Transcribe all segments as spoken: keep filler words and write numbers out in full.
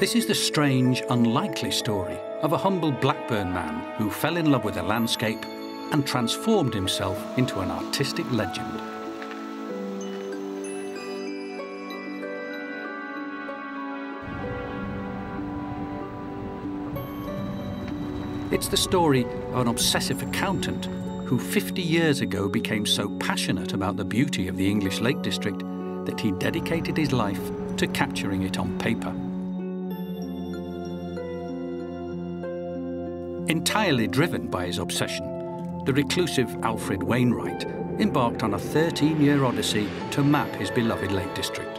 This is the strange, unlikely story of a humble Blackburn man who fell in love with the landscape and transformed himself into an artistic legend. It's the story of an obsessive accountant who fifty years ago became so passionate about the beauty of the English Lake District that he dedicated his life to capturing it on paper. Entirely driven by his obsession, the reclusive Alfred Wainwright embarked on a thirteen-year odyssey to map his beloved Lake District.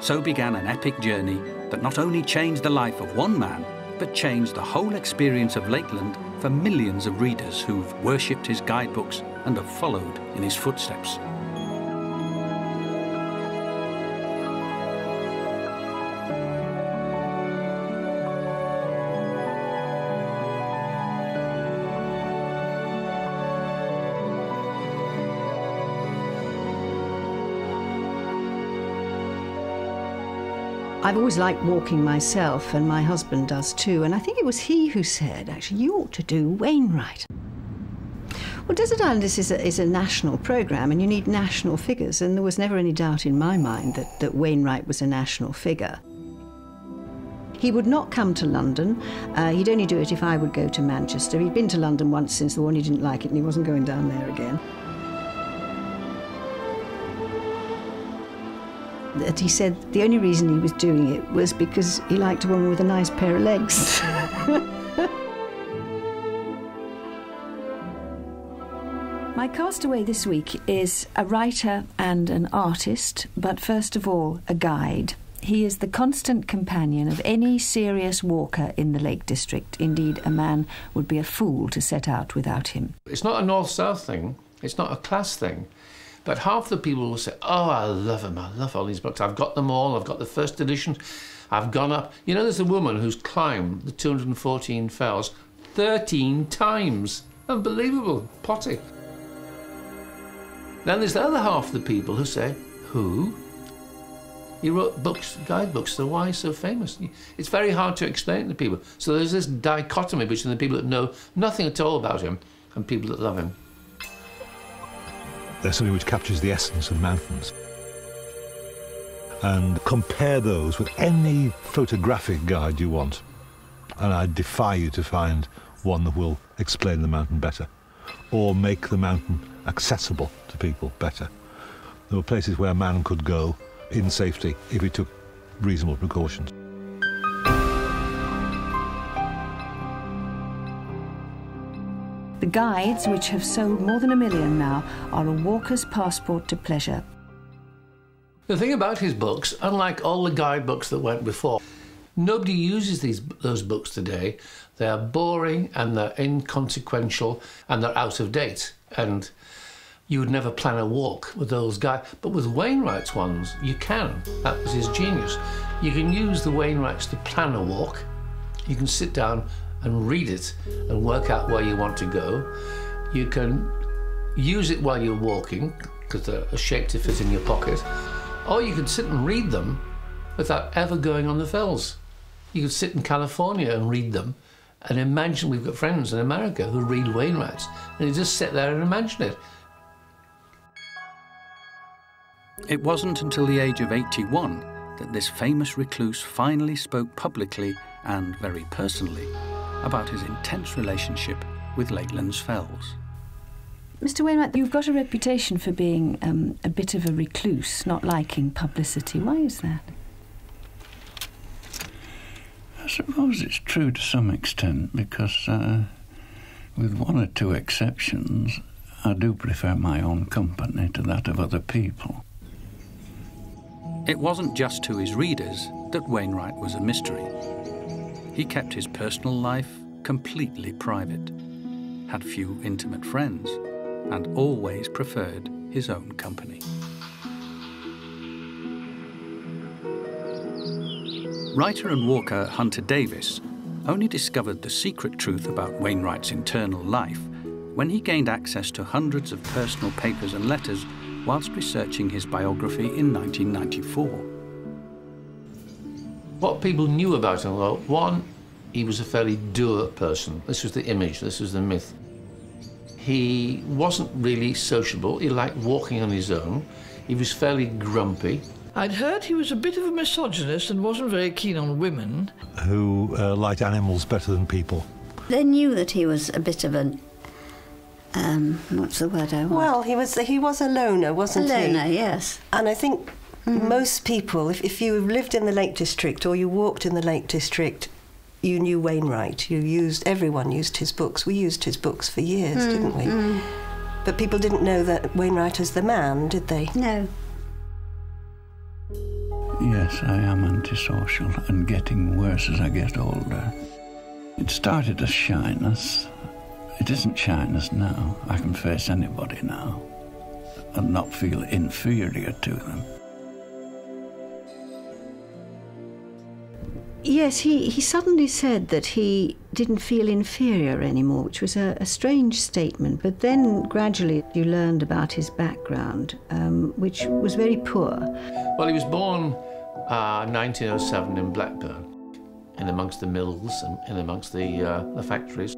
So began an epic journey that not only changed the life of one man, but changed the whole experience of Lakeland for millions of readers who've worshipped his guidebooks and have followed in his footsteps. I've always liked walking myself, and my husband does too, and I think it was he who said, actually, you ought to do Wainwright. Well, Desert Island Discs is a, is a national programme, and you need national figures, and there was never any doubt in my mind that, that Wainwright was a national figure. He would not come to London. Uh, he'd only do it if I would go to Manchester. He'd been to London once since the war, and he didn't like it, and he wasn't going down there again. That he said the only reason he was doing it was because he liked a woman with a nice pair of legs. My castaway this week is a writer and an artist, but first of all, a guide. He is the constant companion of any serious walker in the Lake District. Indeed, a man would be a fool to set out without him. It's not a north-south thing, it's not a class thing. But half the people will say, oh, I love them, I love all these books. I've got them all, I've got the first edition, I've gone up. You know, there's a woman who's climbed the two hundred and fourteen fells thirteen times. Unbelievable, potty. Then there's the other half of the people who say, who? He wrote books, guidebooks, so why so famous? It's very hard to explain it to people. So there's this dichotomy between the people that know nothing at all about him and people that love him. There's something which captures the essence of mountains. And compare those with any photographic guide you want. And I defy you to find one that will explain the mountain better or make the mountain accessible to people better. There were places where a man could go in safety if he took reasonable precautions. The guides, which have sold more than a million now, are a walker's passport to pleasure. The thing about his books, unlike all the guidebooks that went before, nobody uses these, those books today. They're boring and they're inconsequential and they're out of date. And you would never plan a walk with those guys. But with Wainwright's ones, you can. That was his genius. You can use the Wainwrights to plan a walk. You can sit down and read it and work out where you want to go. You can use it while you're walking, because they're shaped to fit in your pocket, or you can sit and read them without ever going on the fells. You can sit in California and read them, and imagine, we've got friends in America who read Wainwright's, and you just sit there and imagine it. It wasn't until the age of eighty-one that this famous recluse finally spoke publicly and very personally about his intense relationship with Lakeland's fells. Mister Wainwright, you've got a reputation for being um, a bit of a recluse, not liking publicity. Why is that? I suppose it's true to some extent, because uh, with one or two exceptions, I do prefer my own company to that of other people. It wasn't just to his readers that Wainwright was a mystery. He kept his personal life completely private, had few intimate friends, and always preferred his own company. Writer and walker Hunter Davis only discovered the secret truth about Wainwright's internal life when he gained access to hundreds of personal papers and letters whilst researching his biography in nineteen ninety-four. what people knew about him, well, one, he was a fairly dour person. This was the image, this was the myth. He wasn't really sociable. He liked walking on his own. He was fairly grumpy. I'd heard he was a bit of a misogynist and wasn't very keen on women. Who uh, liked animals better than people. They knew that he was a bit of an... Um, what's the word I want? Well, he was, he was a loner, wasn't he? A loner, yes. And I think mm-hmm. most people, if, if you lived in the Lake District or you walked in the Lake District, you knew Wainwright. You used, everyone used his books. We used his books for years, mm, didn't we? Mm. But people didn't know that Wainwright as the man, did they? No. Yes, I am antisocial and getting worse as I get older. It started as shyness. It isn't shyness now. I can face anybody now and not feel inferior to them. Yes, he, he suddenly said that he didn't feel inferior anymore, which was a, a strange statement, but then gradually you learned about his background, um, which was very poor. Well, he was born uh, nineteen oh seven in Blackburn, in amongst the mills and in amongst the, uh, the factories.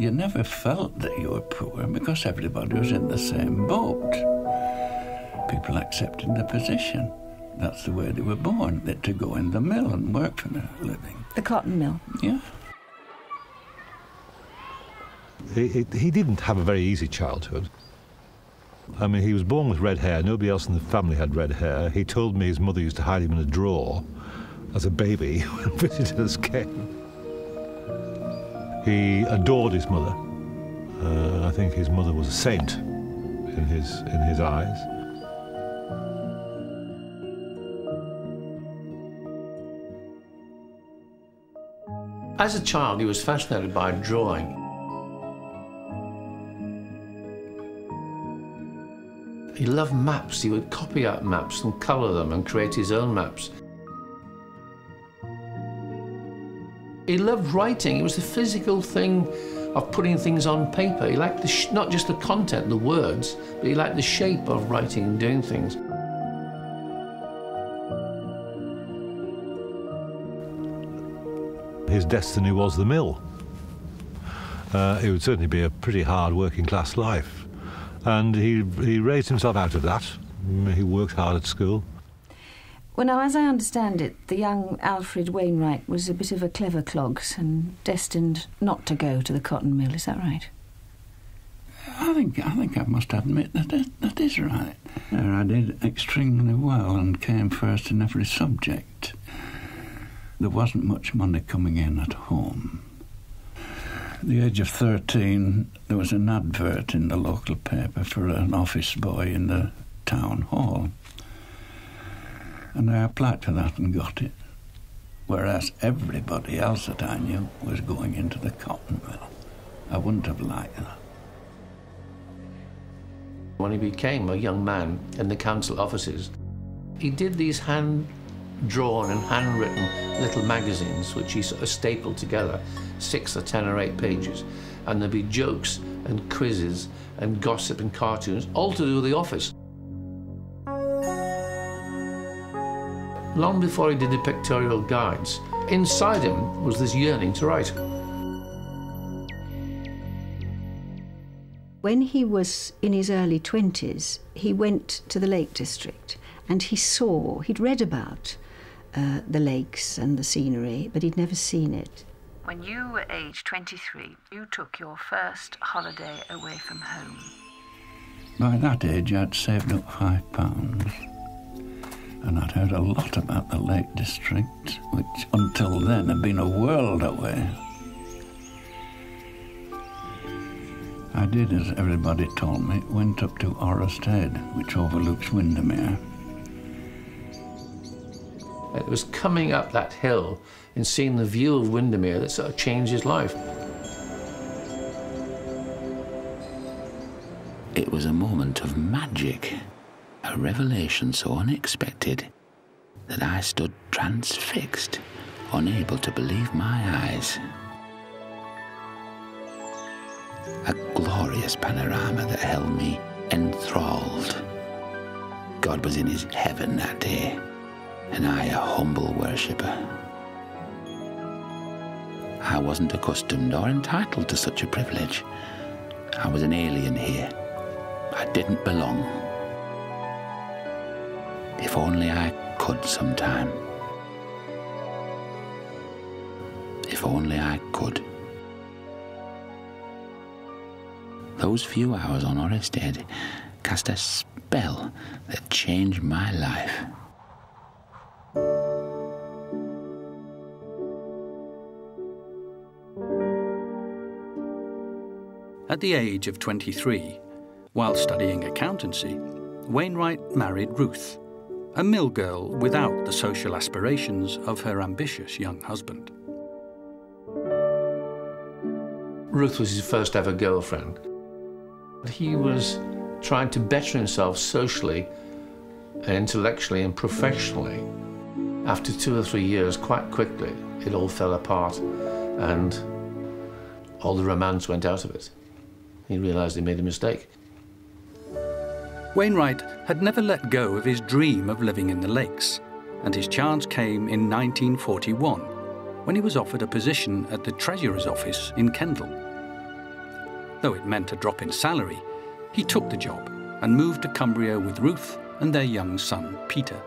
You never felt that you were poor because everybody was in the same boat. People accepted the position. That's the way they were born, that to go in the mill and work for their living. The cotton mill? Yeah. He, he, he didn't have a very easy childhood. I mean, he was born with red hair. Nobody else in the family had red hair. He told me his mother used to hide him in a drawer as a baby when visitors came. He adored his mother. Uh, I think his mother was a saint in his, in his eyes. As a child, he was fascinated by drawing. He loved maps. He would copy out maps and colour them and create his own maps. He loved writing. It was the physical thing of putting things on paper. He liked the sh not just the content, the words, but he liked the shape of writing and doing things. His destiny was the mill. Uh, it would certainly be a pretty hard working class life. And he, he raised himself out of that. He worked hard at school. Well, now, as I understand it, the young Alfred Wainwright was a bit of a clever clogs and destined not to go to the cotton mill, is that right? I think I, think I must admit that it, that is right. I did extremely well and came first in every subject. There wasn't much money coming in at home. At the age of thirteen, there was an advert in the local paper for an office boy in the town hall. And I applied for that and got it. Whereas everybody else that I knew was going into the cotton mill. I wouldn't have liked that. When he became a young man in the council offices, he did these hand drawn and handwritten little magazines which he sort of stapled together, six or ten or eight pages, and there'd be jokes and quizzes and gossip and cartoons, all to do with the office. Long before he did the Pictorial Guides, inside him was this yearning to write. When he was in his early twenties, he went to the Lake District and he saw, he'd read about Uh, the lakes and the scenery, but he'd never seen it. When you were age twenty-three, you took your first holiday away from home. By that age, I'd saved up five pounds. And I'd heard a lot about the Lake District, which until then had been a world away. I did as everybody told me, went up to Orrest Head, which overlooks Windermere. It was coming up that hill and seeing the view of Windermere that sort of changed his life. It was a moment of magic, a revelation so unexpected that I stood transfixed, unable to believe my eyes. A glorious panorama that held me enthralled. God was in his heaven that day. and I a humble worshipper. I wasn't accustomed or entitled to such a privilege. I was an alien here. I didn't belong. If only I could sometime. If only I could. Those few hours on Orrest Head cast a spell that changed my life. At the age of twenty-three, while studying accountancy, Wainwright married Ruth, a mill girl without the social aspirations of her ambitious young husband. Ruth was his first ever girlfriend. He was trying to better himself socially, and intellectually and professionally. After two or three years, quite quickly, it all fell apart and all the romance went out of it. He realised he made a mistake. Wainwright had never let go of his dream of living in the lakes, and his chance came in nineteen forty-one, when he was offered a position at the Treasurer's office in Kendall. Though it meant a drop in salary, he took the job and moved to Cumbria with Ruth and their young son, Peter.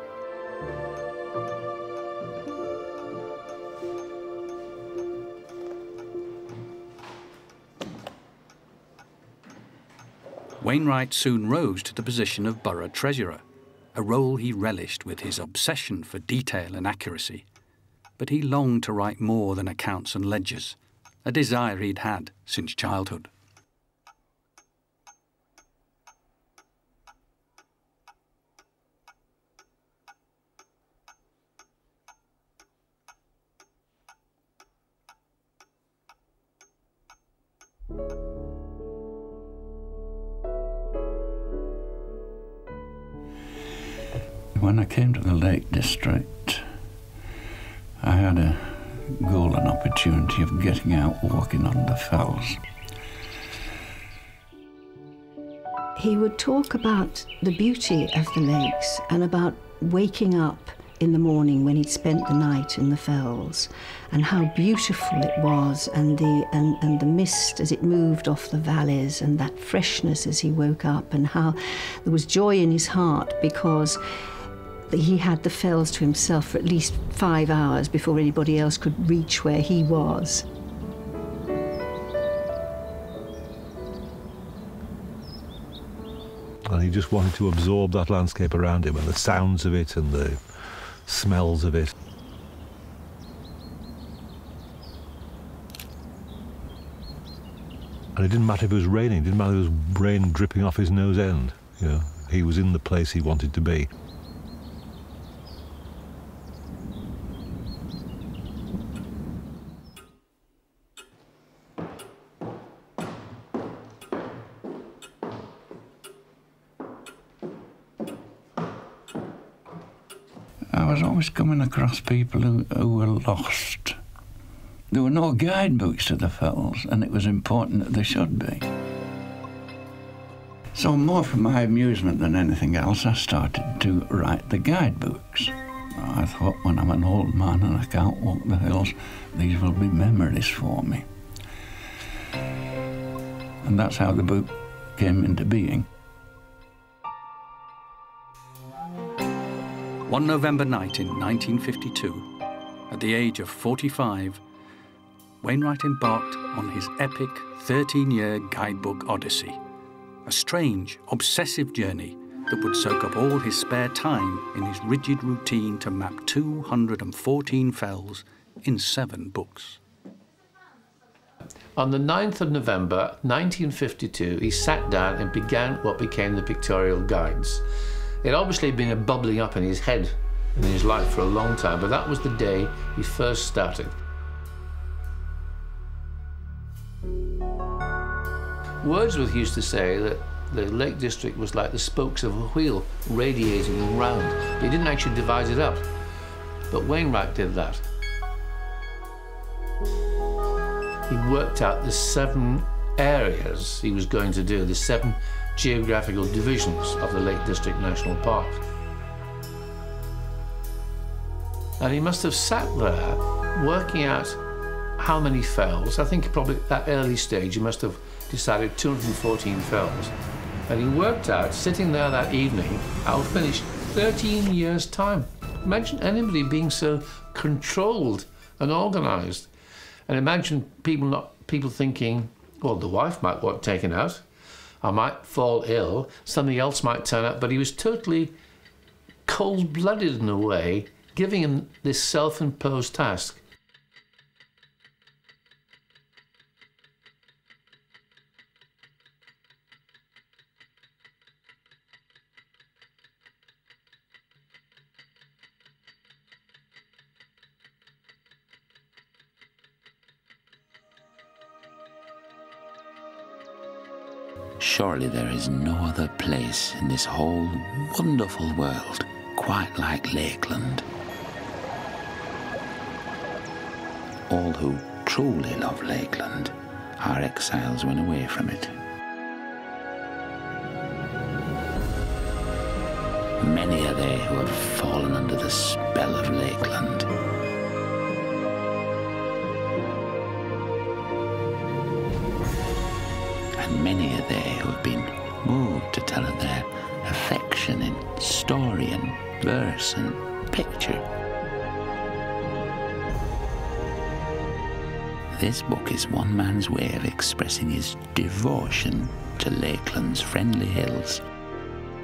Wainwright soon rose to the position of borough treasurer, a role he relished with his obsession for detail and accuracy. But he longed to write more than accounts and ledgers, a desire he'd had since childhood. When I came to the Lake District, I had a golden opportunity of getting out walking on the fells. He would talk about the beauty of the lakes and about waking up in the morning when he'd spent the night in the fells, and how beautiful it was, and the, and, and the mist as it moved off the valleys, and that freshness as he woke up, and how there was joy in his heart because he had the fells to himself for at least five hours before anybody else could reach where he was. And he just wanted to absorb that landscape around him and the sounds of it and the smells of it. And it didn't matter if it was raining, it didn't matter if it was rain dripping off his nose end. You know, he was in the place he wanted to be. Coming across people who, who were lost. There were no guidebooks to the fells, and it was important that there should be. So more for my amusement than anything else, I started to write the guidebooks. I thought, when I'm an old man and I can't walk the hills, these will be memories for me. And that's how the book came into being. One November night in nineteen fifty-two, at the age of forty-five, Wainwright embarked on his epic thirteen-year guidebook odyssey, a strange, obsessive journey that would soak up all his spare time in his rigid routine to map two hundred and fourteen fells in seven books. On the ninth of November, nineteen fifty-two, he sat down and began what became the Pictorial Guides. It obviously had been a bubbling up in his head and in his life for a long time, but that was the day he first started. Wordsworth used to say that the Lake District was like the spokes of a wheel radiating round. He didn't actually divide it up, but Wainwright did that. He worked out the seven areas he was going to do, the seven geographical divisions of the Lake District National Park. and he must have sat there working out how many fells. I think probably at that early stage he must have decided two hundred fourteen fells. And he worked out, sitting there that evening, I'll finish thirteen years' time. Imagine anybody being so controlled and organised. And imagine people not people thinking, well, the wife might want taken out, I might fall ill, something else might turn up. But he was totally cold-blooded in a way, giving him this self-imposed task. Surely there is no other place in this whole wonderful world quite like Lakeland. All who truly love Lakeland are exiles when away from it. Many are they who have fallen under the spell of Lakeland. And many are they who have been moved to tell of their affection in story and verse and picture. This book is one man's way of expressing his devotion to Lakeland's friendly hills.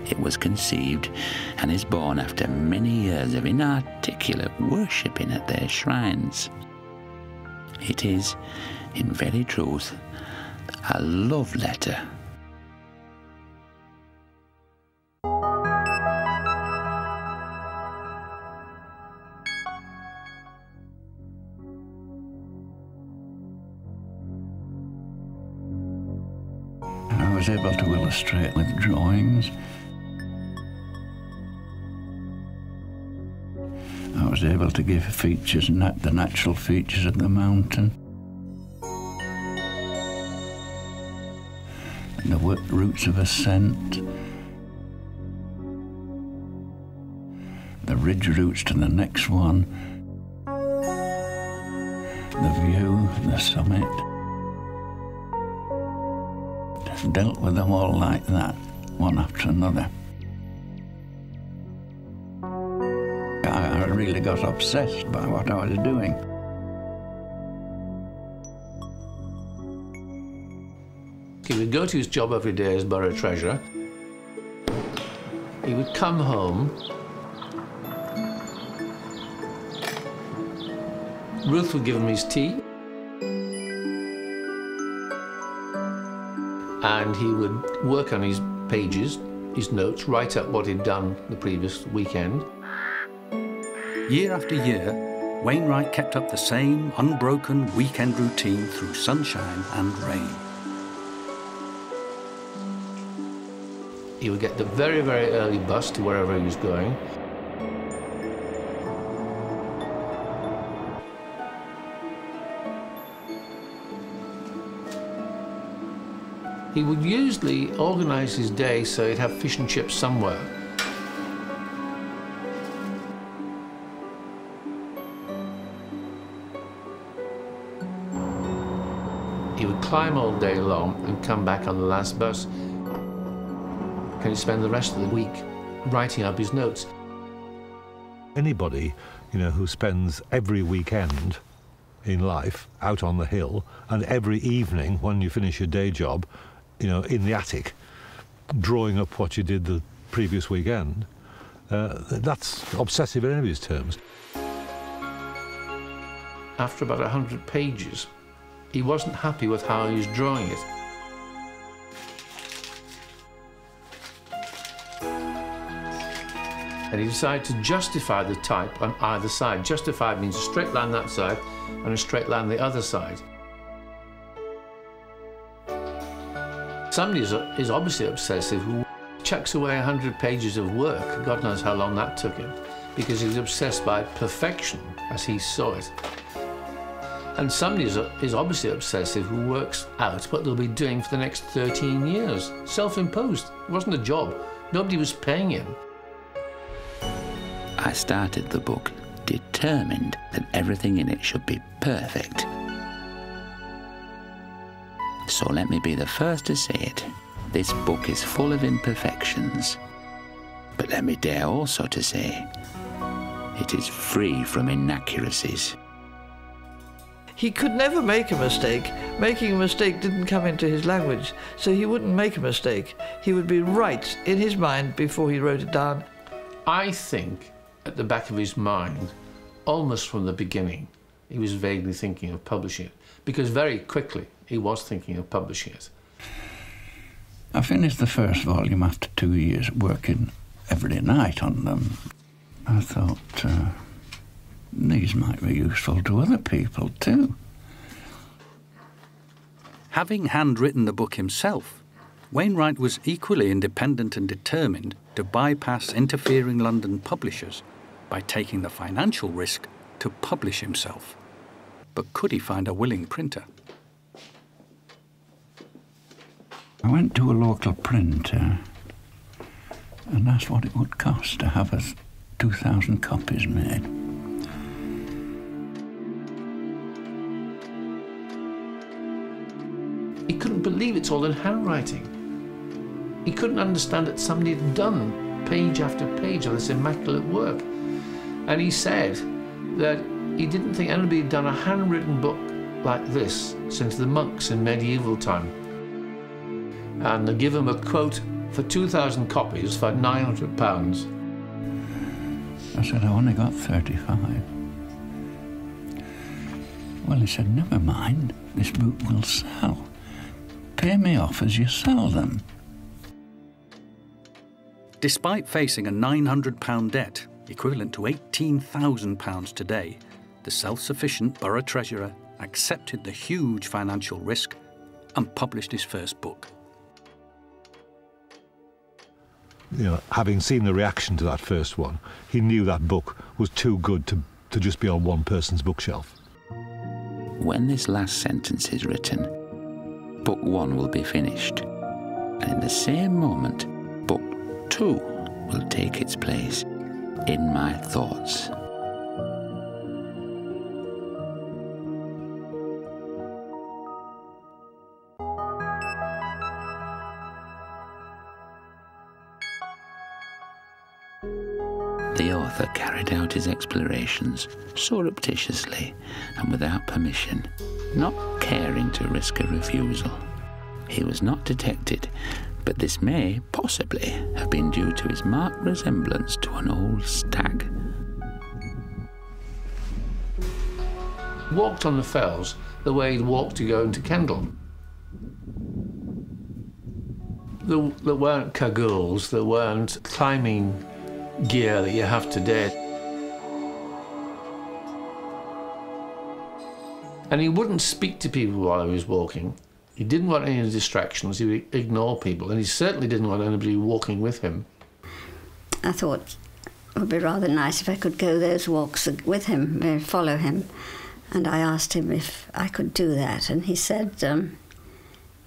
It was conceived and is born after many years of inarticulate worshipping at their shrines. It is, in very truth, a love letter. I was able to illustrate with drawings. I was able to give features, the natural features of the mountain. The roots of ascent, the ridge routes to the next one, the view, the summit. Just dealt with them all like that, one after another. I really got obsessed by what I was doing. He would go to his job every day as borough treasurer. He would come home. Ruth would give him his tea. And he would work on his pages, his notes, write up what he'd done the previous weekend. Year after year, Wainwright kept up the same unbroken weekend routine through sunshine and rain. He would get the very, very early bus to wherever he was going. He would usually organise his day so he'd have fish and chips somewhere. He would climb all day long and come back on the last bus. Can he spend the rest of the week writing up his notes? Anybody, you know, who spends every weekend in life out on the hill and every evening when you finish your day job, you know, in the attic, drawing up what you did the previous weekend, uh, that's obsessive in anybody's terms. After about one hundred pages, he wasn't happy with how he was drawing it. And he decided to justify the type on either side. Justify means a straight line that side and a straight line the other side. Somebody is, is obviously obsessive who chucks away one hundred pages of work. God knows how long that took him, because he's obsessed by perfection as he saw it. And somebody is, is obviously obsessive who works out what they'll be doing for the next thirteen years. Self-imposed. It wasn't a job. Nobody was paying him. I started the book determined that everything in it should be perfect. So let me be the first to say it. This book is full of imperfections. But let me dare also to say, it is free from inaccuracies. He could never make a mistake. Making a mistake didn't come into his language, so he wouldn't make a mistake. He would be right in his mind before he wrote it down. I think at the back of his mind, almost from the beginning, he was vaguely thinking of publishing it, because very quickly he was thinking of publishing it. I finished the first volume after two years working every night on them. I thought uh, these might be useful to other people too. Having handwritten the book himself, Wainwright was equally independent and determined to bypass interfering London publishers by taking the financial risk to publish himself. But could he find a willing printer? I went to a local printer and asked what it would cost to have us two thousand copies made. He couldn't believe it's all in handwriting. He couldn't understand that somebody had done page after page of this immaculate work. And he said that he didn't think anybody had done a handwritten book like this since the monks in medieval time. And they give him a quote for two thousand copies for nine hundred pounds. I said, I only got thirty-five. Well, he said, never mind, this book will sell. Pay me off as you sell them. Despite facing a nine hundred pound debt, equivalent to eighteen thousand pounds today, the self-sufficient borough treasurer accepted the huge financial risk and published his first book. You know, having seen the reaction to that first one, he knew that book was too good to, to just be on one person's bookshelf. When this last sentence is written, book one will be finished. And in the same moment, book two will take its place in my thoughts. The author carried out his explorations surreptitiously and without permission, not caring to risk a refusal. He was not detected, but this may possibly have been due to his marked resemblance to an old stag. Walked on the fells the way he'd walked to go into Kendall. There, there weren't cagoules, there weren't climbing gear that you have today. And he wouldn't speak to people while he was walking. He didn't want any distractions, he would ignore people, and he certainly didn't want anybody walking with him. I thought it would be rather nice if I could go those walks with him, follow him, and I asked him if I could do that, and he said, um,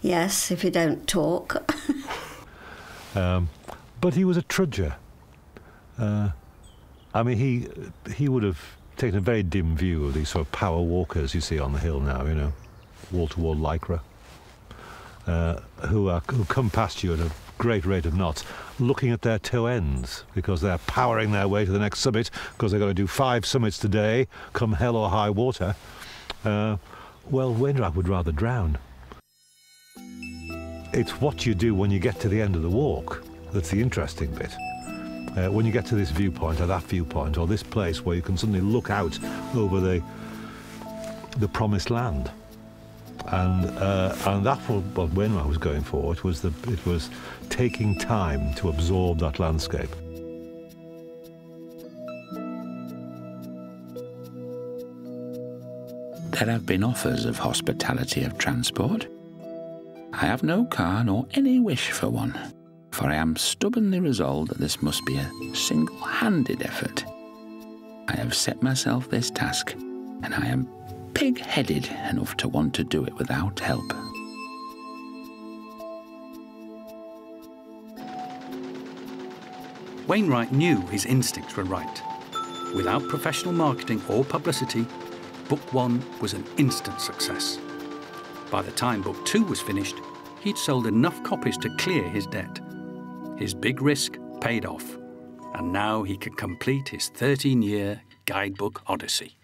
yes, if you don't talk. um, but he was a trudger. Uh, I mean, he he would have taken a very dim view of these sort of power walkers you see on the hill now, you know, wall-to-wall lycra, uh, who, are, who come past you at a great rate of knots, looking at their toe ends because they're powering their way to the next summit because they've got to do five summits today, come hell or high water. Uh, well, Wainwright would rather drown. It's what you do when you get to the end of the walk that's the interesting bit. Uh, when you get to this viewpoint or that viewpoint or this place where you can suddenly look out over the the promised land, and uh, and that's what Wainwright was going for. It was the it was taking time to absorb that landscape. There have been offers of hospitality of transport. I have no car nor any wish for one, for I am stubbornly resolved that this must be a single-handed effort. I have set myself this task, and I am pig-headed enough to want to do it without help. Wainwright knew his instincts were right. without professional marketing or publicity, book one was an instant success. By the time book two was finished, he'd sold enough copies to clear his debt. His big risk paid off, and now he could complete his thirteen-year guidebook odyssey.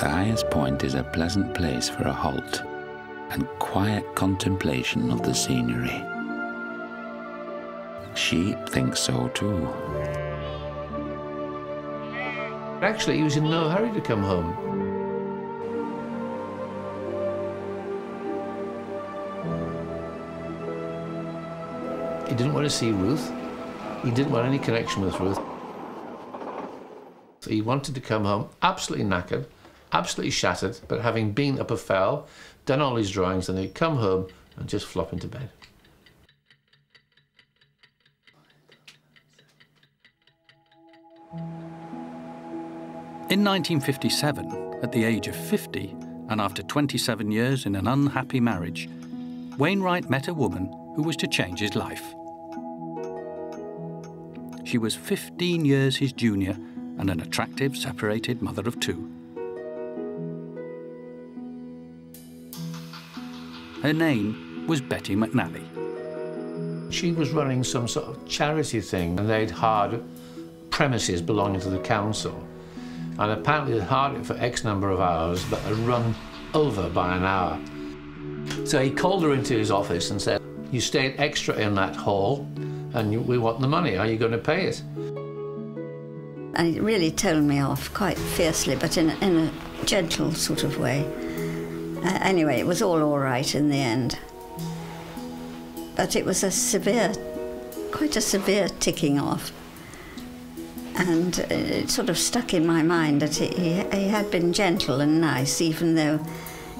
The highest point is a pleasant place for a halt and quiet contemplation of the scenery. Sheep think so too. Actually, he was in no hurry to come home. He didn't want to see Ruth. He didn't want any connection with Ruth. So he wanted to come home absolutely knackered, absolutely shattered, but having been up a fell, done all his drawings, and he'd come home and just flop into bed. In nineteen fifty-seven, at the age of fifty, and after twenty-seven years in an unhappy marriage, Wainwright met a woman who was to change his life. She was fifteen years his junior and an attractive, separated mother of two. Her name was Betty McNally. She was running some sort of charity thing, and they'd hired premises belonging to the council. And apparently they'd hired it for X number of hours, but had run over by an hour. So he called her into his office and said, "You stayed extra in that hall, and you, we want the money. Are you going to pay it?" And he really told me off quite fiercely, but in, in a gentle sort of way. Uh, anyway, it was all all right in the end. But it was a severe, quite a severe ticking off. And it sort of stuck in my mind that he, he, he had been gentle and nice, even though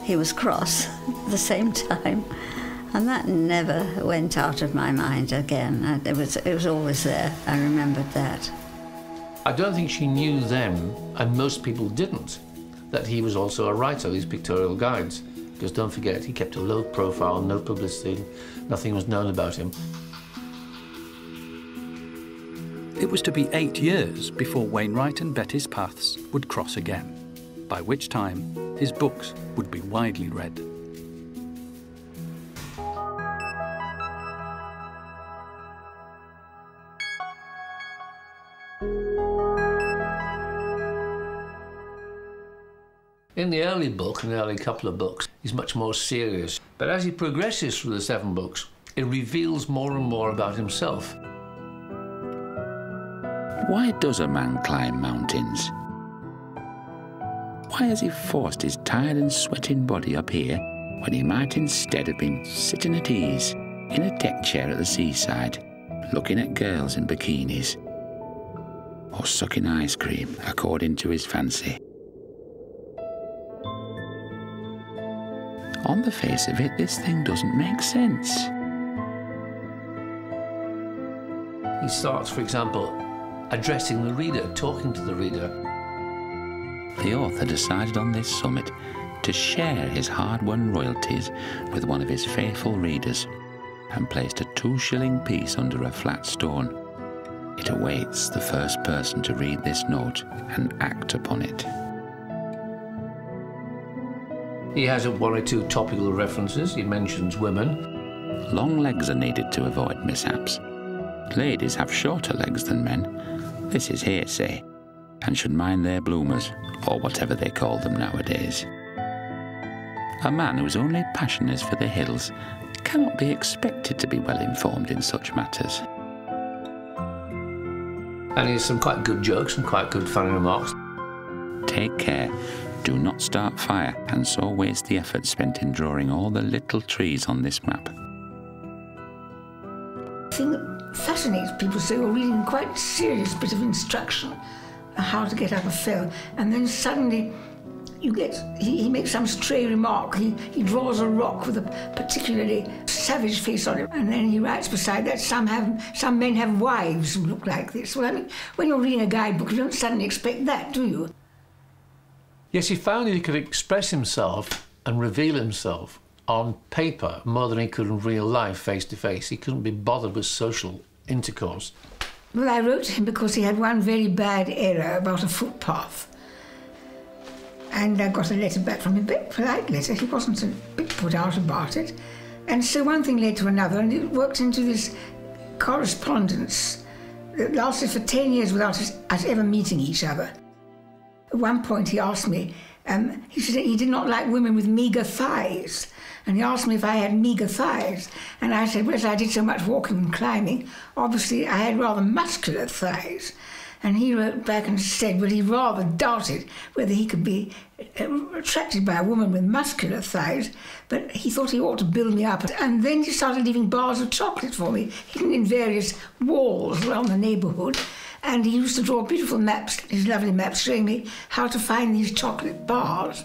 he was cross at the same time. And that never went out of my mind again. It was, it was always there. I remembered that. I don't think she knew then, and most people didn't, that he was also a writer of these Pictorial Guides. Because don't forget, he kept a low profile, no publicity, nothing was known about him. It was to be eight years before Wainwright and Betty's paths would cross again, by which time his books would be widely read. In the early book, in the early couple of books, he's much more serious. But as he progresses through the seven books, it reveals more and more about himself. Why does a man climb mountains? Why has he forced his tired and sweating body up here when he might instead have been sitting at ease in a deck chair at the seaside, looking at girls in bikinis, or sucking ice cream according to his fancy? On the face of it, this thing doesn't make sense. He starts, for example, addressing the reader, talking to the reader. The author decided on this summit to share his hard-won royalties with one of his faithful readers and placed a two-shilling piece under a flat stone. It awaits the first person to read this note and act upon it. He has one or two topical references. He mentions women. Long legs are needed to avoid mishaps. Ladies have shorter legs than men. This is hearsay, and should mind their bloomers, or whatever they call them nowadays. A man whose only passion is for the hills cannot be expected to be well informed in such matters. And he has some quite good jokes and quite good funny remarks. Take care. Do not start fire, and so waste the effort spent in drawing all the little trees on this map. fascinates people, so they were reading quite a serious bit of instruction on how to get up a hill, and then suddenly you get, he, he makes some stray remark, he, he draws a rock with a particularly savage face on it, and then he writes beside that, some have some men have wives who look like this. Well, I mean, when you're reading a guidebook, you don't suddenly expect that, do you? Yes, he found that he could express himself and reveal himself on paper more than he could in real life, face to face. He couldn't be bothered with social intercourse. Well, I wrote to him because he had one very bad error about a footpath. And I got a letter back from him, a bit polite letter. He wasn't a bit put out about it. And so one thing led to another, and it worked into this correspondence that lasted for ten years without us, us ever meeting each other. At one point he asked me, um, he said he did not like women with meagre thighs. And he asked me if I had meagre thighs. And I said, well, as I did so much walking and climbing, obviously I had rather muscular thighs. And he wrote back and said, well, he rather doubted whether he could be attracted by a woman with muscular thighs, but he thought he ought to build me up. And then he started leaving bars of chocolate for me, hidden in various walls around the neighbourhood. And he used to draw beautiful maps, his lovely maps, showing me how to find these chocolate bars.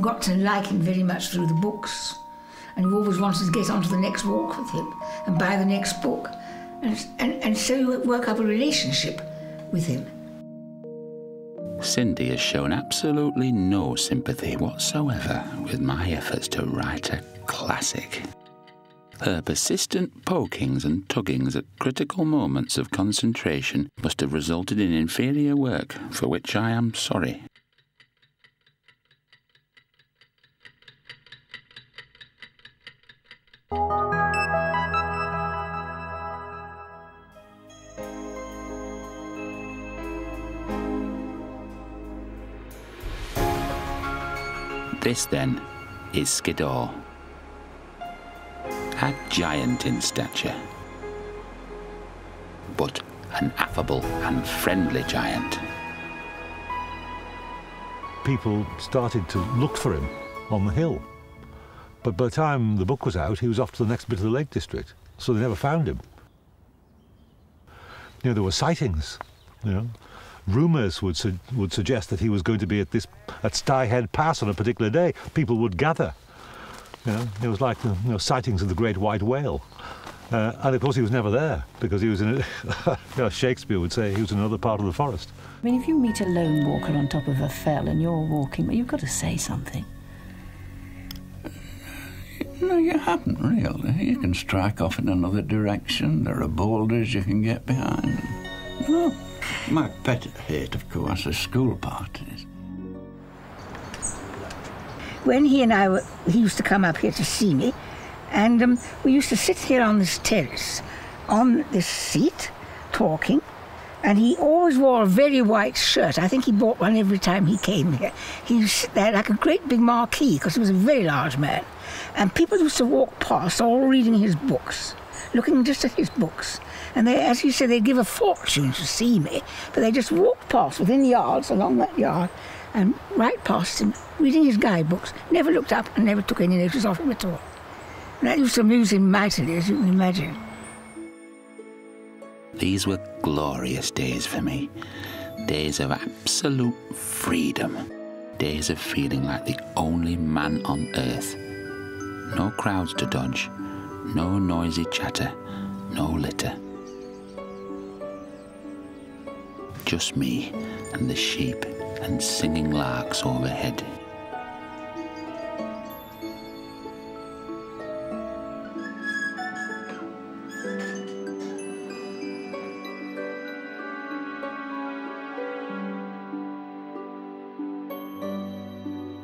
Got to like him very much through the books. And you always wanted to get on to the next walk with him and buy the next book. And, and, and so you work up a relationship with him. Cindy has shown absolutely no sympathy whatsoever with my efforts to write a classic. Her persistent pokings and tuggings at critical moments of concentration must have resulted in inferior work, for which I am sorry. This, then, is Skiddaw, a giant in stature, but an affable and friendly giant. People started to look for him on the hill, but by the time the book was out, he was off to the next bit of the Lake District, so they never found him. You know, there were sightings, you know. Rumours would, su would suggest that he was going to be at this at Sty Head Pass on a particular day. People would gather. You know, it was like you know, sightings of the great white whale. Uh, and of course he was never there, because he was in a, you know, Shakespeare would say he was in another part of the forest. I mean, if you meet a lone walker on top of a fell and you're walking, you've got to say something. No, you haven't really. You can strike off in another direction. There are boulders you can get behind. No. My pet hate, of course, is school parties. When he and I were, he used to come up here to see me, and um, we used to sit here on this terrace, on this seat, talking, and he always wore a very white shirt. I think he bought one every time he came here. He used to sit there like a great big marquee, because he was a very large man, and people used to walk past, all reading his books, looking just at his books. And they, as you say, they give a fortune to see me, but they just walked past within yards, along that yard, and right past him, reading his guidebooks, never looked up and never took any notice of him at all. And that used to amuse him mightily, as you can imagine. These were glorious days for me, days of absolute freedom, days of feeling like the only man on earth. No crowds to dodge, no noisy chatter, no litter. Just me and the sheep and singing larks overhead.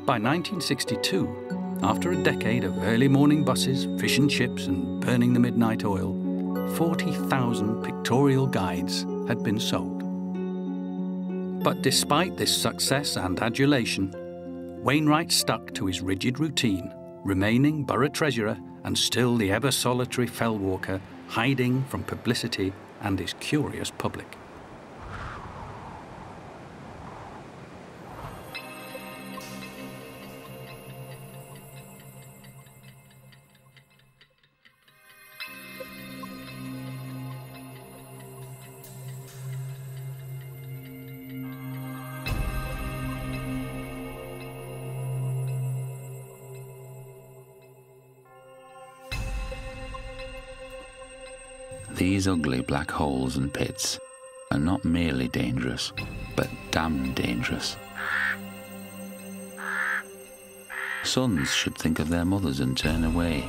By nineteen sixty-two, after a decade of early morning buses, fish and chips and burning the midnight oil, forty thousand Pictorial Guides had been sold. But despite this success and adulation, Wainwright stuck to his rigid routine, remaining borough treasurer and still the ever-solitary fell walker, hiding from publicity and his curious public. These ugly black holes and pits are not merely dangerous, but damn dangerous. Sons should think of their mothers and turn away.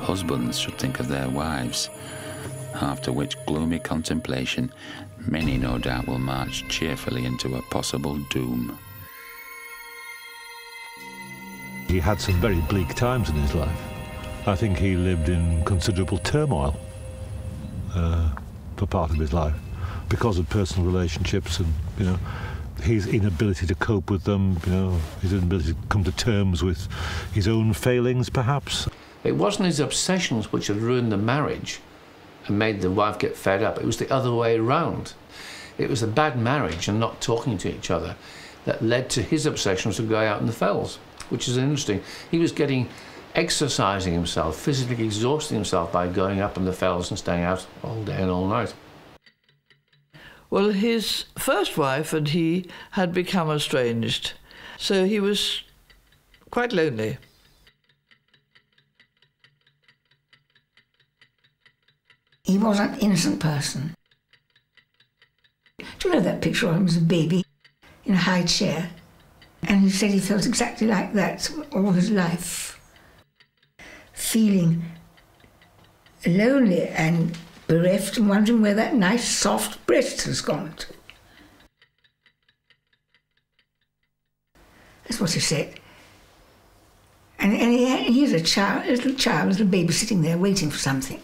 Husbands should think of their wives, after which gloomy contemplation many no doubt will march cheerfully into a possible doom. He had some very bleak times in his life. I think he lived in considerable turmoil uh, for part of his life because of personal relationships and, you know, his inability to cope with them, you know, his inability to come to terms with his own failings, perhaps. It wasn't his obsessions which had ruined the marriage and made the wife get fed up. It was the other way around. It was the bad marriage and not talking to each other that led to his obsessions of going out in the fells, which is interesting. He was getting, exercising himself, physically exhausting himself by going up in the fells and staying out all day and all night. Well, his first wife and he had become estranged, so he was quite lonely. He was an innocent person. Do you know that picture of him as a baby in a high chair? And he said he felt exactly like that all his life, feeling lonely and bereft and wondering where that nice soft breast has gone to. That's what he said. And, and he, he's a child, a little child, a little baby sitting there waiting for something.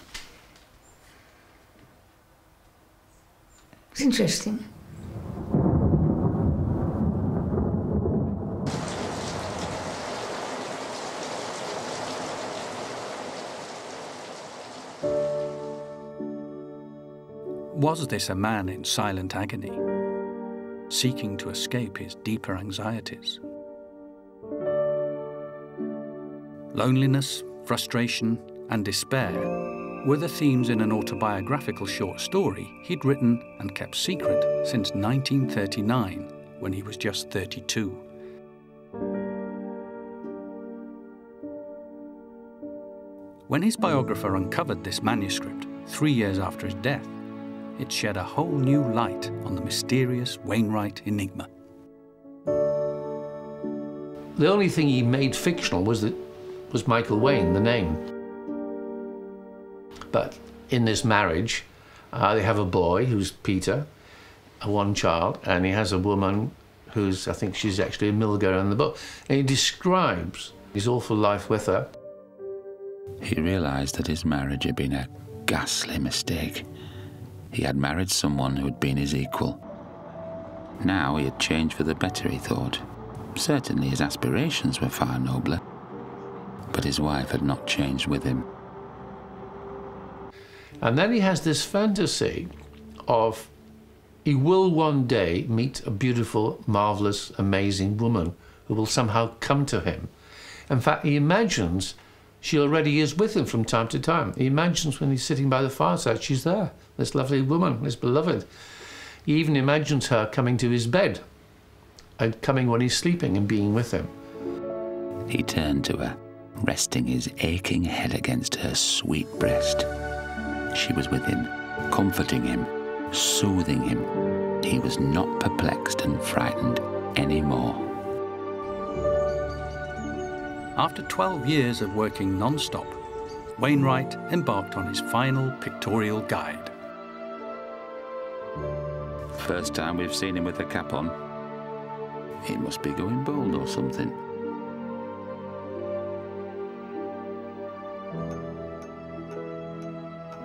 It's interesting. Was this a man in silent agony, seeking to escape his deeper anxieties? Loneliness, frustration, and despair were the themes in an autobiographical short story he'd written and kept secret since nineteen thirty-nine, when he was just thirty-two. When his biographer uncovered this manuscript three years after his death, it shed a whole new light on the mysterious Wainwright enigma. The only thing he made fictional was, that, was Michael Wayne, the name. But in this marriage, uh, they have a boy who's Peter, a one child, and he has a woman who's, I think she's actually a mill girl in the book. And he describes his awful life with her. He realised that his marriage had been a ghastly mistake. He had married someone who had been his equal. Now he had changed for the better, he thought. Certainly his aspirations were far nobler, but his wife had not changed with him. And then he has this fantasy of he will one day meet a beautiful, marvellous, amazing woman who will somehow come to him. In fact, he imagines she already is with him from time to time. He imagines when he's sitting by the fireside, she's there, this lovely woman, this beloved. He even imagines her coming to his bed and coming when he's sleeping and being with him. He turned to her, resting his aching head against her sweet breast. She was with him, comforting him, soothing him. He was not perplexed and frightened anymore. After twelve years of working non-stop, Wainwright embarked on his final pictorial guide. First time we've seen him with a cap on. He must be going bald or something.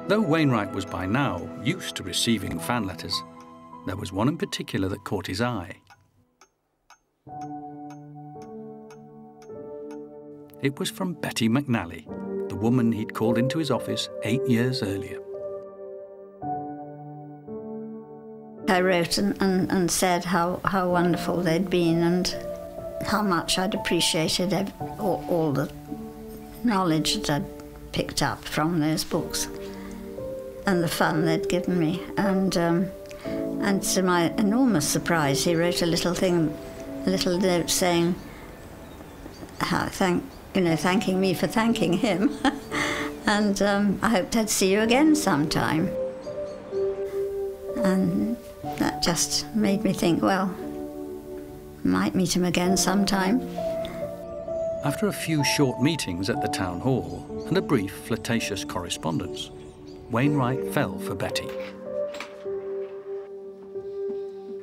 Though Wainwright was by now used to receiving fan letters, there was one in particular that caught his eye. It was from Betty McNally, the woman he'd called into his office eight years earlier. I wrote and, and, and said how, how wonderful they'd been and how much I'd appreciated all, all the knowledge that I'd picked up from those books and the fun they'd given me. And, um, and to my enormous surprise, he wrote a little thing, a little note saying, how thank you know, thanking me for thanking him and um, I hoped I'd see you again sometime. And that just made me think, well, might meet him again sometime. After a few short meetings at the town hall and a brief flirtatious correspondence, Wainwright fell for Betty.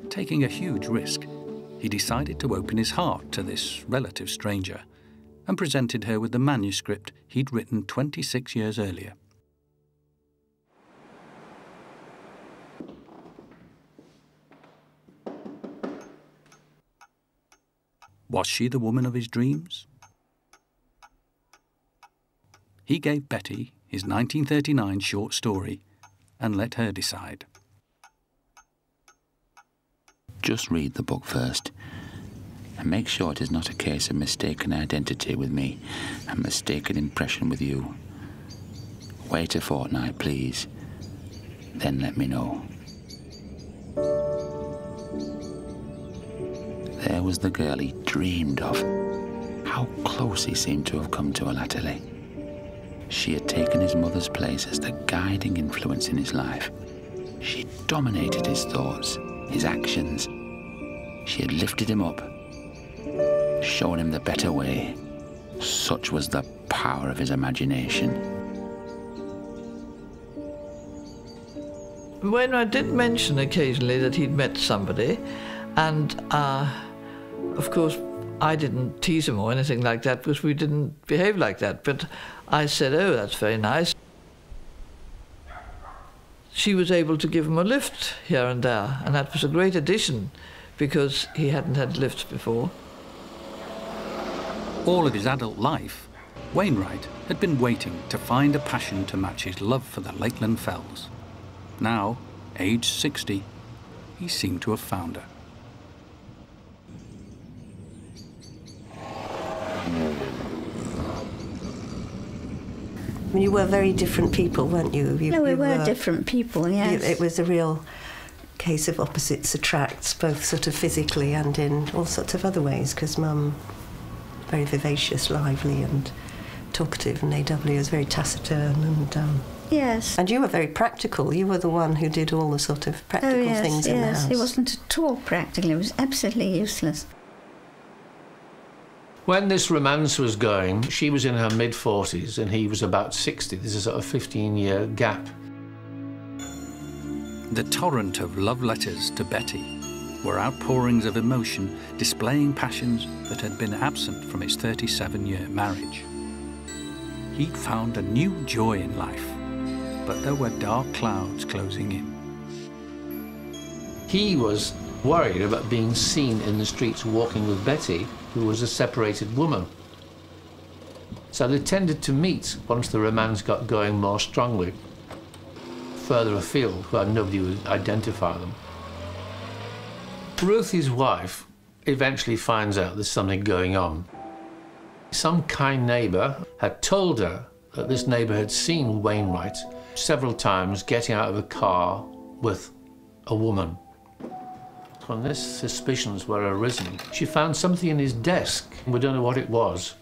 Taking a huge risk, he decided to open his heart to this relative stranger and presented her with the manuscript he'd written twenty-six years earlier. Was she the woman of his dreams? He gave Betty his nineteen thirty-nine short story and let her decide. Just read the book first and make sure it is not a case of mistaken identity with me and mistaken impression with you. Wait a fortnight, please, then let me know. There was the girl he dreamed of. How close he seemed to have come to her latterly. She had taken his mother's place as the guiding influence in his life. She dominated his thoughts, his actions. She had lifted him up, shown him the better way. Such was the power of his imagination. When I did mention occasionally that he'd met somebody, and uh, of course I didn't tease him or anything like that because we didn't behave like that, but I said, oh, that's very nice. She was able to give him a lift here and there, and that was a great addition because he hadn't had lifts before. All of his adult life, Wainwright had been waiting to find a passion to match his love for the Lakeland Fells. Now, aged sixty, he seemed to have found her. You were very different people, weren't you? you no, we you were, were different people, yes. You, it was a real case of opposites attracts, both sort of physically and in all sorts of other ways, because Mum, very vivacious, lively and talkative, and A W was very taciturn and... Um, yes. And you were very practical. You were the one who did all the sort of practical oh, yes, things yes. in the house. It wasn't at all practical. It was absolutely useless. When this romance was going, she was in her mid forties and he was about sixty. There's a sort of fifteen year gap. The torrent of love letters to Betty were outpourings of emotion displaying passions that had been absent from his thirty-seven year marriage. He'd found a new joy in life, but there were dark clouds closing in. He was worried about being seen in the streets walking with Betty, who was a separated woman. So they tended to meet once the romance got going more strongly, further afield where nobody would identify them. Ruth, his wife, eventually finds out there's something going on. Some kind neighbour had told her that this neighbour had seen Wainwright several times getting out of a car with a woman. When these suspicions were arisen, she found something in his desk. We don't know what it was.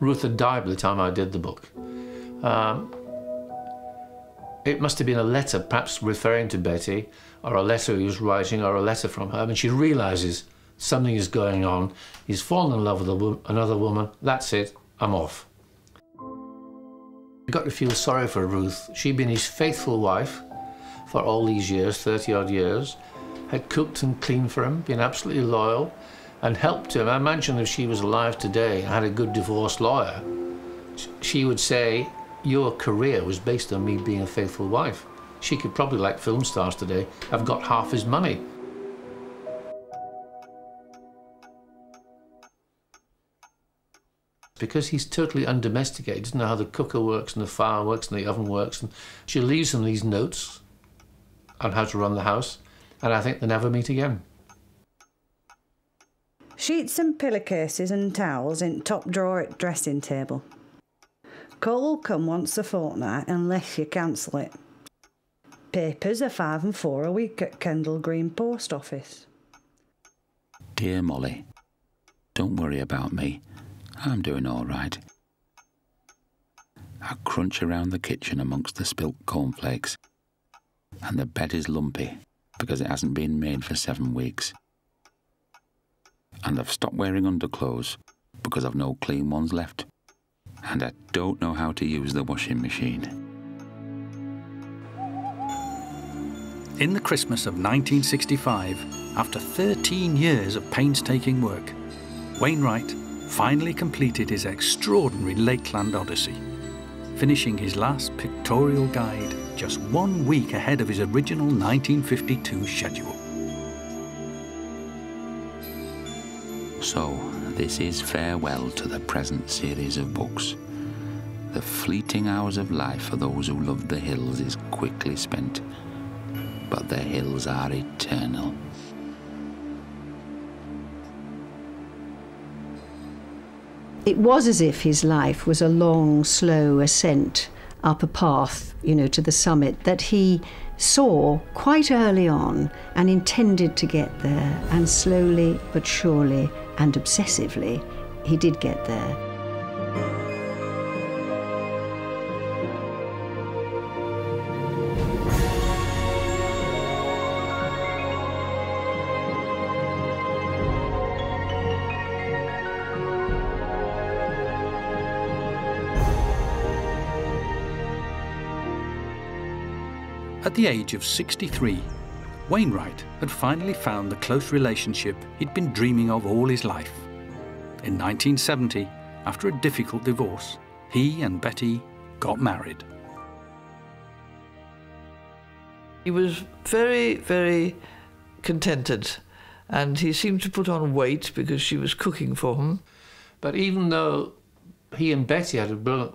Ruth had died by the time I did the book. Um, it must have been a letter, perhaps referring to Betty, or a letter he was writing, or a letter from her. And she realises something is going on. He's fallen in love with a wo- another woman. That's it. I'm off. I got to feel sorry for Ruth. She'd been his faithful wife for all these years, thirty odd years. Had cooked and cleaned for him, been absolutely loyal, and helped him. I imagine if she was alive today and had a good divorce lawyer, she would say, your career was based on me being a faithful wife. She could probably, like film stars today, have got half his money. Because he's totally undomesticated, doesn't know how the cooker works and the fire works and the oven works, and she leaves him these notes on how to run the house, and I think they never meet again. Sheets and pillowcases and towels in top drawer at dressing table. Coal will come once a fortnight unless you cancel it. Papers are five and four a week at Kendall Green Post Office. Dear Molly, don't worry about me. I'm doing all right. I crunch around the kitchen amongst the spilt cornflakes. And the bed is lumpy because it hasn't been made for seven weeks. And I've stopped wearing underclothes because I've no clean ones left. And I don't know how to use the washing machine. In the Christmas of nineteen sixty-five, after thirteen years of painstaking work, Wainwright finally completed his extraordinary Lakeland odyssey, finishing his last pictorial guide just one week ahead of his original nineteen fifty-two schedule. So, this is farewell to the present series of books. The fleeting hours of life for those who love the hills is quickly spent, but the hills are eternal. It was as if his life was a long, slow ascent up a path, you know, to the summit that he saw quite early on and intended to get there, and slowly but surely and obsessively he did get there. At the age of sixty-three, Wainwright had finally found the close relationship he'd been dreaming of all his life. In nineteen seventy, after a difficult divorce, he and Betty got married. He was very, very contented, and he seemed to put on weight because she was cooking for him. But even though he and Betty had a brilliant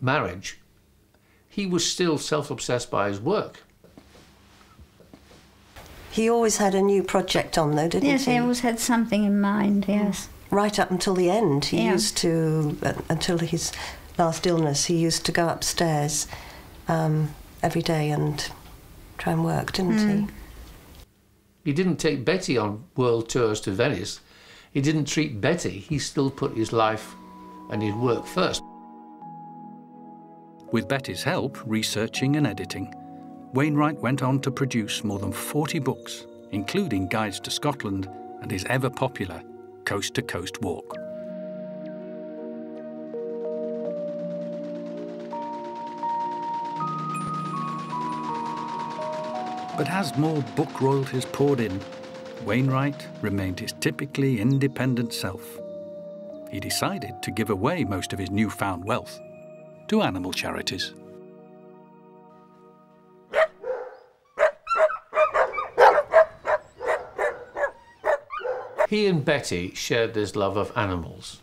marriage, he was still self-obsessed by his work. He always had a new project on, though, didn't he? Yes, he always had something in mind, yes. Right up until the end, he yeah. used to, uh, until his last illness, he used to go upstairs um, every day and try and work, didn't mm. he? He didn't take Betty on world tours to Venice. He didn't treat Betty. He still put his life and his work first. With Betty's help, researching and editing, Wainwright went on to produce more than forty books, including Guides to Scotland and his ever-popular Coast to Coast Walk. But as more book royalties poured in, Wainwright remained his typically independent self. He decided to give away most of his newfound wealth to animal charities. He and Betty shared this love of animals.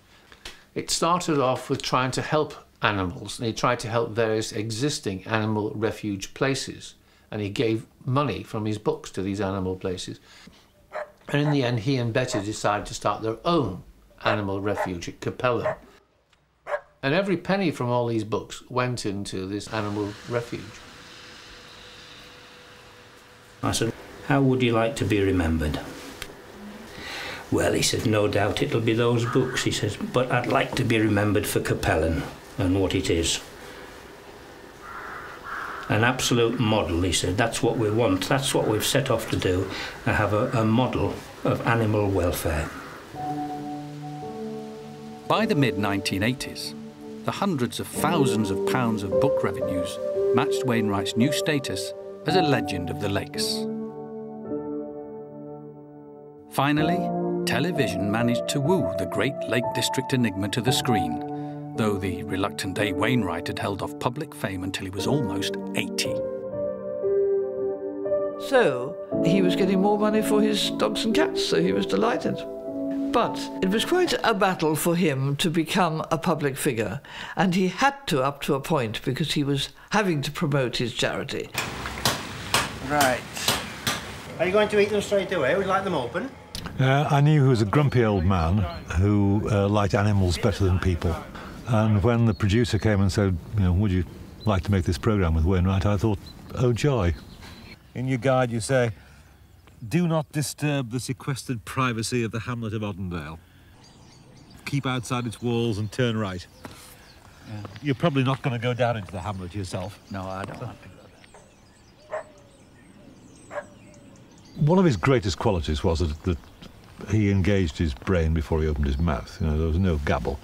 It started off with trying to help animals, and he tried to help various existing animal refuge places, and he gave money from his books to these animal places. And in the end, he and Betty decided to start their own animal refuge at Capella. And every penny from all these books went into this animal refuge. I said, how would you like to be remembered? Well, he said, no doubt it'll be those books, he says, but I'd like to be remembered for Capellan and what it is. An absolute model, he said, that's what we want, that's what we've set off to do, to have a, a model of animal welfare. By the mid nineteen eighties, the hundreds of thousands of pounds of book revenues matched Wainwright's new status as a legend of the lakes. Finally, television managed to woo the great Lake District enigma to the screen, though the reluctant A. Wainwright had held off public fame until he was almost eighty. So, he was getting more money for his dogs and cats, so he was delighted. But it was quite a battle for him to become a public figure, and he had to up to a point because he was having to promote his charity. Right. Are you going to eat them straight away? Would you like them open? Uh, I knew he was a grumpy old man who uh, liked animals better than people. And when the producer came and said, you know, would you like to make this programme with Wainwright, I thought, oh joy. In your guide you say, do not disturb the sequestered privacy of the hamlet of Oddendale. Keep outside its walls and turn right. Yeah. You're probably not going to go down into the hamlet yourself. No, I don't want to. One of his greatest qualities was that, that he engaged his brain before he opened his mouth. You know, there was no gabble.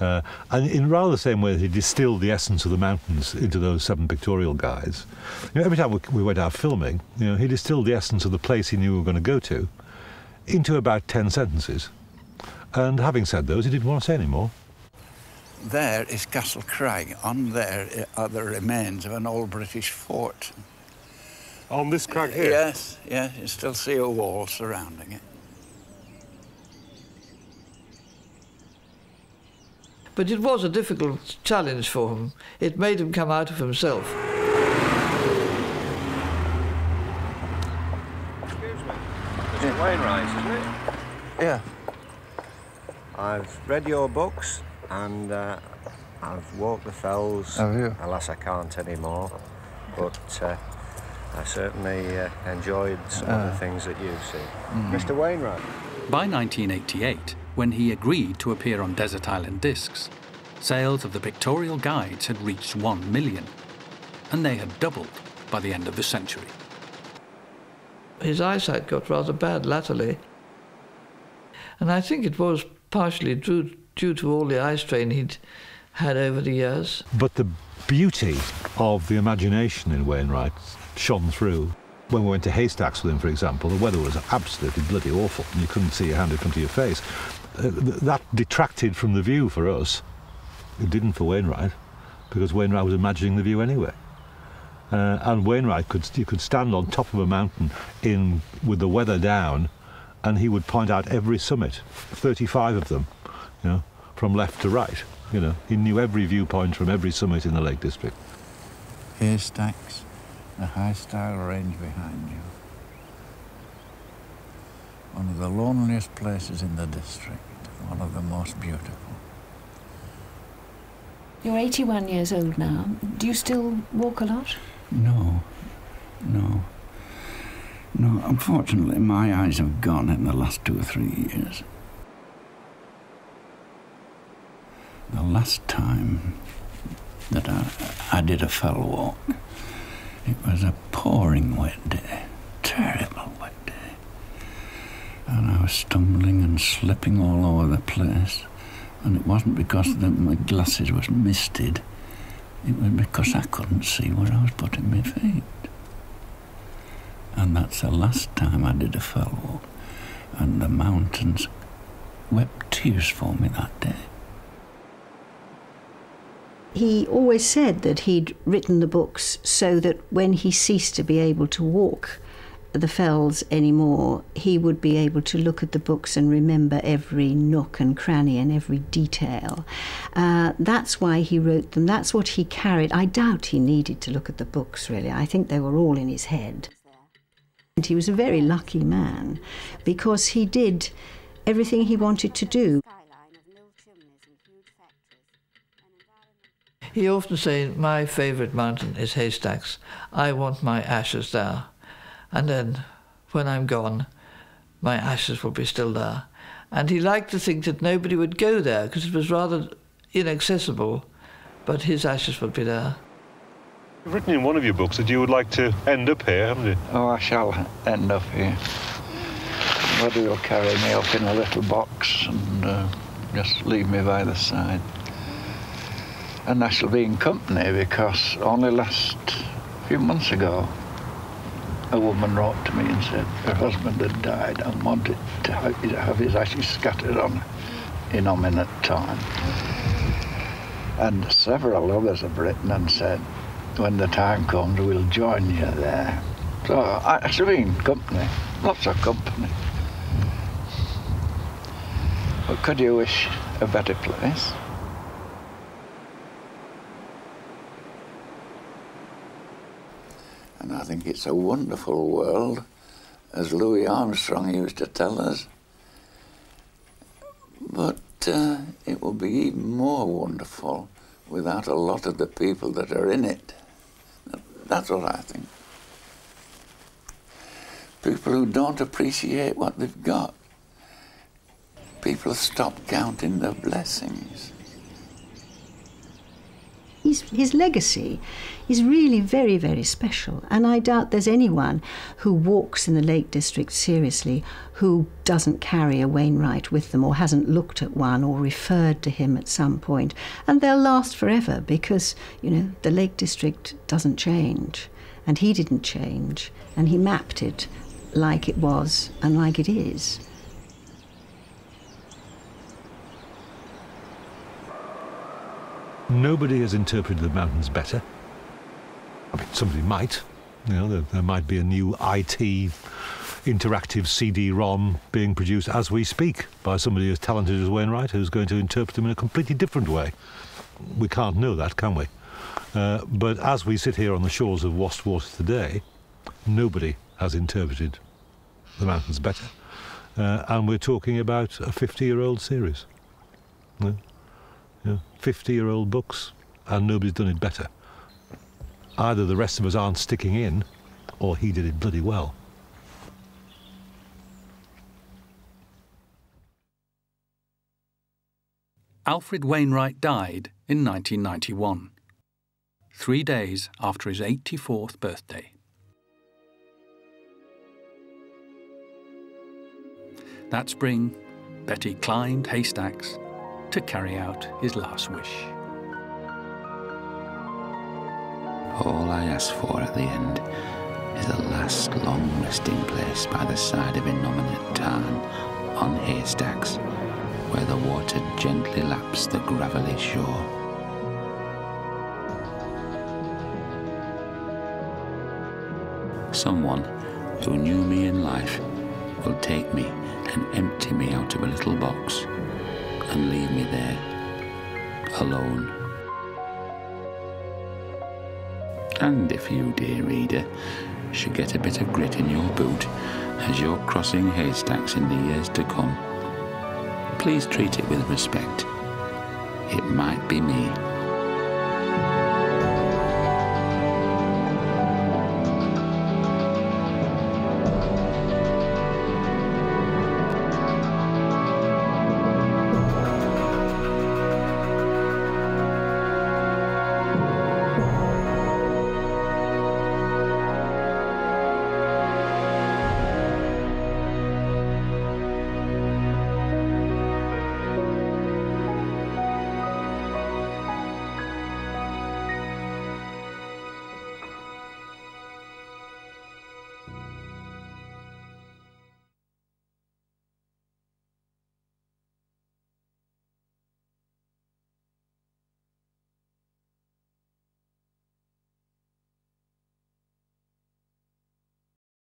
Uh, and in rather the same way that he distilled the essence of the mountains into those seven pictorial guides. You know, every time we, we went out filming, you know, he distilled the essence of the place he knew we were going to go to into about ten sentences. And having said those, he didn't want to say any more. There is Castle Crag. On there are the remains of an old British fort. On this crag here? Yes, yes, you still see a wall surrounding it. But it was a difficult challenge for him. It made him come out of himself. Excuse me, Mister Wainwright, isn't it? Yeah. I've read your books and uh, I've walked the fells. Have you? Alas, I can't anymore, but... Uh, I certainly uh, enjoyed some uh, of the things that you've seen. Mm. Mister Wainwright. By nineteen eighty-eight, when he agreed to appear on Desert Island Discs, sales of the Pictorial Guides had reached one million, and they had doubled by the end of the century. His eyesight got rather bad latterly, and I think it was partially due, due to all the eye strain he'd had over the years. But the beauty of the imagination in Wainwright shone through. When we went to Haystacks with him, for example, the weather was absolutely bloody awful and you couldn't see your hand in front of your face. Uh, th that detracted from the view for us. It didn't for Wainwright, because Wainwright was imagining the view anyway. Uh, and Wainwright could, you could stand on top of a mountain in with the weather down and he would point out every summit, thirty-five of them, you know, from left to right. You know, he knew every viewpoint from every summit in the Lake District. Haystacks. The High Stile range behind you. One of the loneliest places in the district, one of the most beautiful. You're eighty-one years old now. Do you still walk a lot? No, no, no. Unfortunately, my eyes have gone in the last two or three years. The last time that I, I did a fell walk, it was a pouring wet day, terrible wet day. And I was stumbling and slipping all over the place. And it wasn't because the, my glasses was misted. It was because I couldn't see where I was putting my feet. And that's the last time I did a fell walk. And the mountains wept tears for me that day. He always said that he'd written the books so that when he ceased to be able to walk the fells anymore, he would be able to look at the books and remember every nook and cranny and every detail. Uh, that's why he wrote them. That's what he carried. I doubt he needed to look at the books, really. I think they were all in his head. And he was a very lucky man because he did everything he wanted to do. He often said, my favourite mountain is Haystacks. I want my ashes there. And then, when I'm gone, my ashes will be still there. And he liked to think that nobody would go there, because it was rather inaccessible, but his ashes would be there. You've written in one of your books that you would like to end up here, haven't you? Oh, I shall end up here. Somebody will carry me up in a little box and uh, just leave me by the side. And I shall be in company because only last few months ago a woman wrote to me and said her husband had died and wanted to have his ashes scattered on Innominate Tarn. And several others have written and said, when the time comes we'll join you there. So I shall be in company, lots of company. But could you wish a better place? And I think it's a wonderful world, as Louis Armstrong used to tell us. But uh, it will be even more wonderful without a lot of the people that are in it. That's what I think. People who don't appreciate what they've got. People stop counting their blessings. his, his legacy is really very, very special. And I doubt there's anyone who walks in the Lake District seriously who doesn't carry a Wainwright with them or hasn't looked at one or referred to him at some point. And they'll last forever because, you know, the Lake District doesn't change. And he didn't change. And he mapped it like it was and like it is. Nobody has interpreted the mountains better. I mean, somebody might. You know, there, there might be a new I T interactive C D ROM being produced as we speak by somebody as talented as Wainwright, who's going to interpret them in a completely different way. We can't know that, can we? Uh, but as we sit here on the shores of Wastwater today, nobody has interpreted the mountains better. Uh, and we're talking about a fifty-year-old series. Yeah. fifty-year-old books, and nobody's done it better. Either the rest of us aren't sticking in, or he did it bloody well. Alfred Wainwright died in nineteen ninety-one, three days after his eighty-fourth birthday. That spring, Betty climbed Haystacks to carry out his last wish. All I ask for at the end is a last long resting place by the side of Innominate Tarn on Haystacks, where the water gently laps the gravelly shore. Someone who knew me in life will take me and empty me out of a little box and leave me there, alone. And if you, dear reader, should get a bit of grit in your boot as you're crossing Haystacks in the years to come, please treat it with respect. It might be me.